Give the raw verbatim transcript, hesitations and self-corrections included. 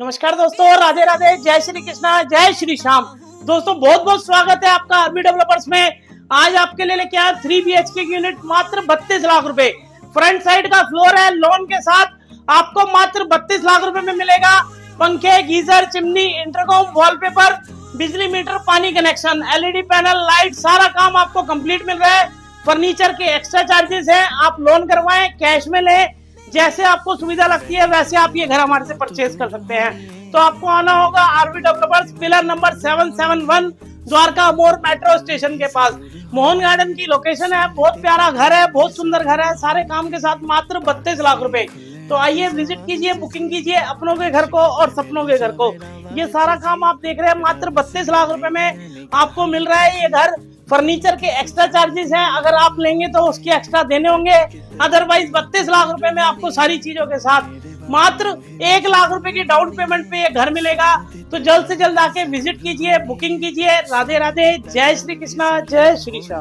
नमस्कार दोस्तों, राधे राधे, जय श्री कृष्णा, जय श्री श्याम। दोस्तों बहुत बहुत स्वागत है आपका आरबी डेवलपर्स में। आज आपके लिए लेके आया थ्री बी एच के की यूनिट मात्र बत्तीस लाख रुपए। फ्रंट साइड का फ्लोर है, लोन के साथ आपको मात्र बत्तीस लाख रुपए में मिलेगा। पंखे, गीजर, चिमनी, इंटरकॉम, वॉलपेपर, बिजली मीटर, पानी कनेक्शन, एलईडी पैनल, लाइट, सारा काम आपको कम्प्लीट मिल रहा है। फर्नीचर के एक्स्ट्रा चार्जेस है। आप लोन करवाएं, कैश में ले, जैसे आपको सुविधा लगती है वैसे आप ये घर हमारे से परचेज कर सकते हैं। तो आपको आना होगा RB developers, pillar number seven seven one, Dwarka Mor metro station के पास। मोहन गार्डन की लोकेशन है। बहुत प्यारा घर है, बहुत सुंदर घर है, सारे काम के साथ मात्र बत्तीस लाख रुपए। तो आइए विजिट कीजिए, बुकिंग कीजिए अपनों के घर को और सपनों के घर को। ये सारा काम आप देख रहे हैं मात्र बत्तीस लाख रुपए में आपको मिल रहा है ये घर। फर्नीचर के एक्स्ट्रा चार्जेस हैं, अगर आप लेंगे तो उसके एक्स्ट्रा देने होंगे, अदरवाइज बत्तीस लाख रुपए में आपको सारी चीजों के साथ मात्र एक लाख रुपए की डाउन पेमेंट पे ये घर मिलेगा। तो जल्द से जल्द आके विजिट कीजिए, बुकिंग कीजिए। राधे राधे, जय श्री कृष्णा, जय श्री श्याम।